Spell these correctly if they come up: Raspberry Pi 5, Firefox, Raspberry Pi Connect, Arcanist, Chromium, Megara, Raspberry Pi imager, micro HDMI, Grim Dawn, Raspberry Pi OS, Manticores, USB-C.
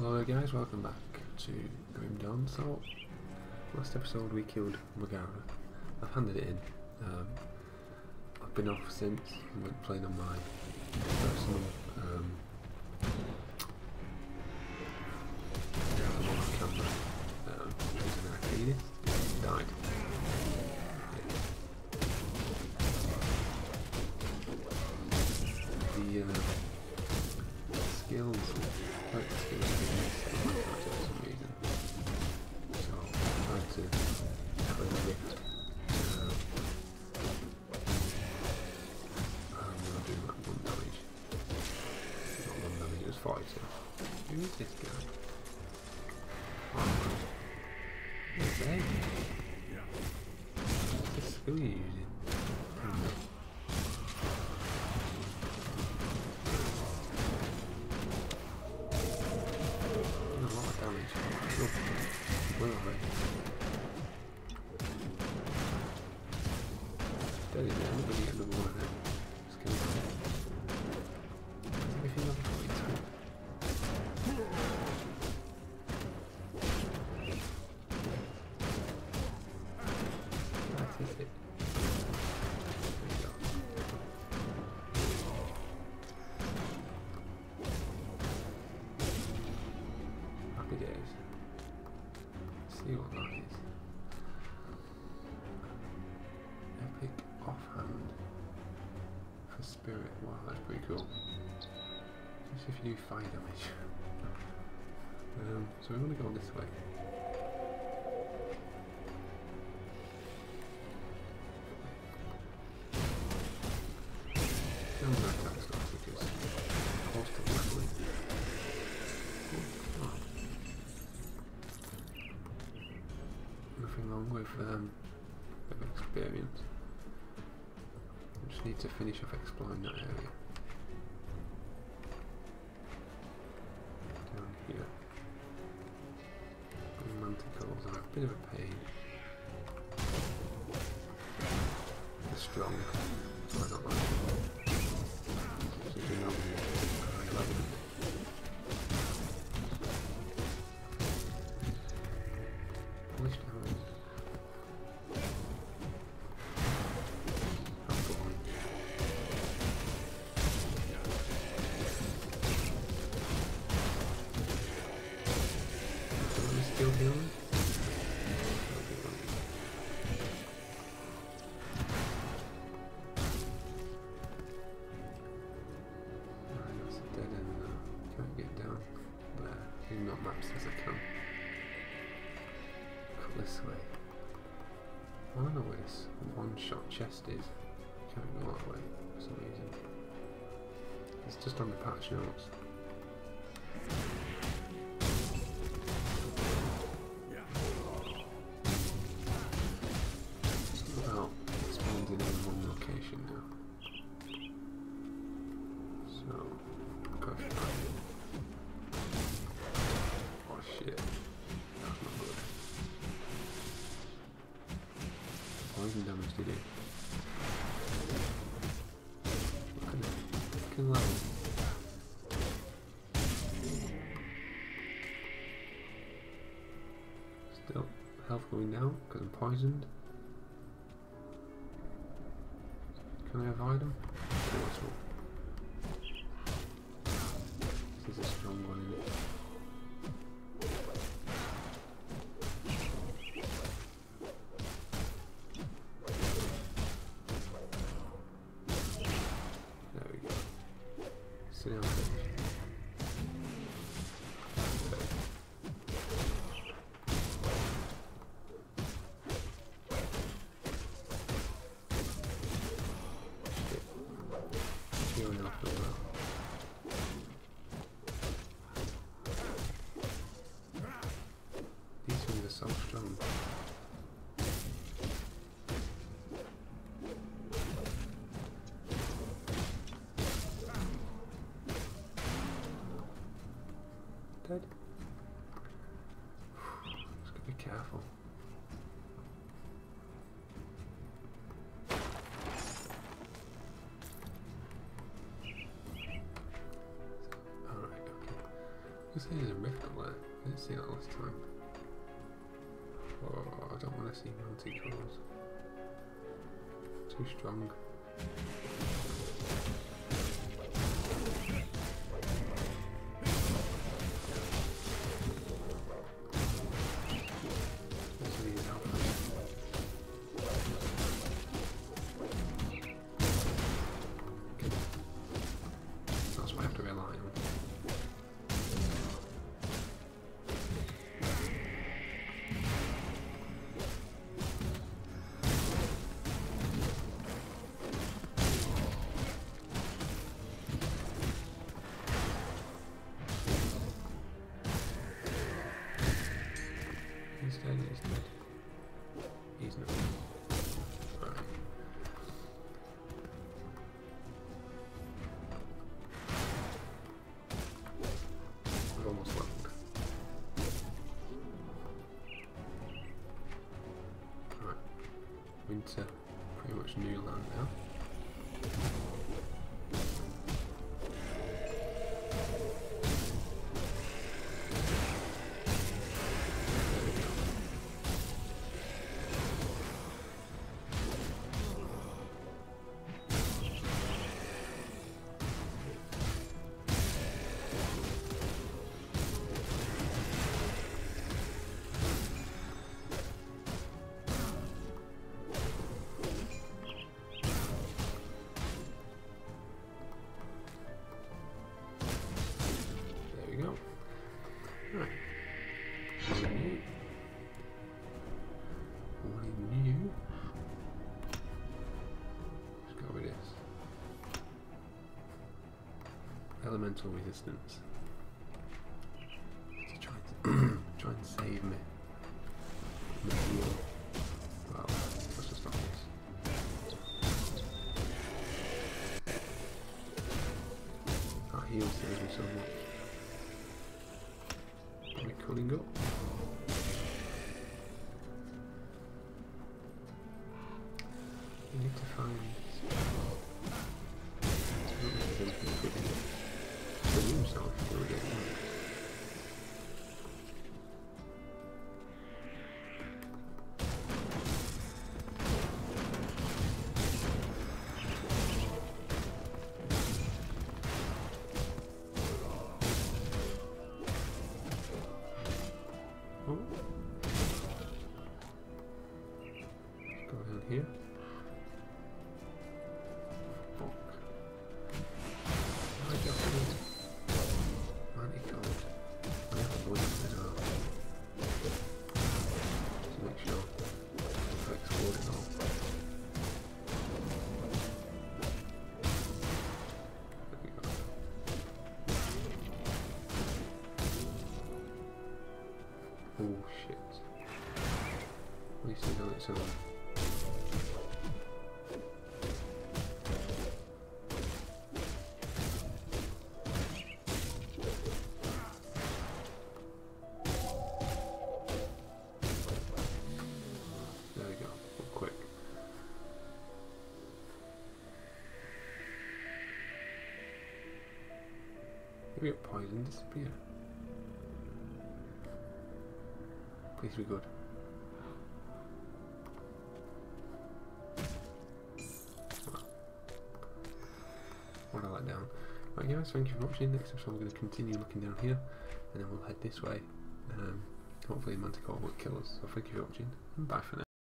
Hello guys, welcome back to Grim Dawn. So, last episode we killed Megara. I've handed it in. I've been off since, I've been playing on my personal camera. She's an arcanist, she's died. The skills, character skills, for some reason. So I tried to clean it. I'm going to do like 1 damage. Not 1 damage, it was 42. Who is this guy? What's that? What's the skill you're using? See what that is. Epic offhand for spirit. Wow, that's pretty cool. Just if you do fire damage. So we want to go this way. No, that's not because close to leveling. Along with experience. I just need to finish off exploring that area. Down here. The manticores are a bit of a pain. They're strong. So I don't like them. So you know I love them. As I can. Cut this way. I don't know where this one-shot chest is. Can't go that way for some reason. It's just on the patch notes. Well, it spawns in only one location now. So, I've got to try it. Shit, that's not good. Poison damage to do. Look at that. Fucking level. Still, health going down because I'm poisoned. Can I avoid them? This is a strong one, isn't it? So strong. Dead. Just gotta be careful. Alright, okay. was here in a record one. I didn't see that last time. Oh, I don't want to see Manticores. Too strong. Winter, pretty much new land now. Elemental resistance to try and save me. Well, let's just stop this. That heal saves me so much. Are we calling up? We need to find. Oh shit. At least I know it's over. We got poison disappear. Please be good. Oh. What I let down. Right guys, thank you for watching. Next episode we're going to continue looking down here and then we'll head this way. Hopefully Manticore won't kill us. So thank you for watching and bye for now.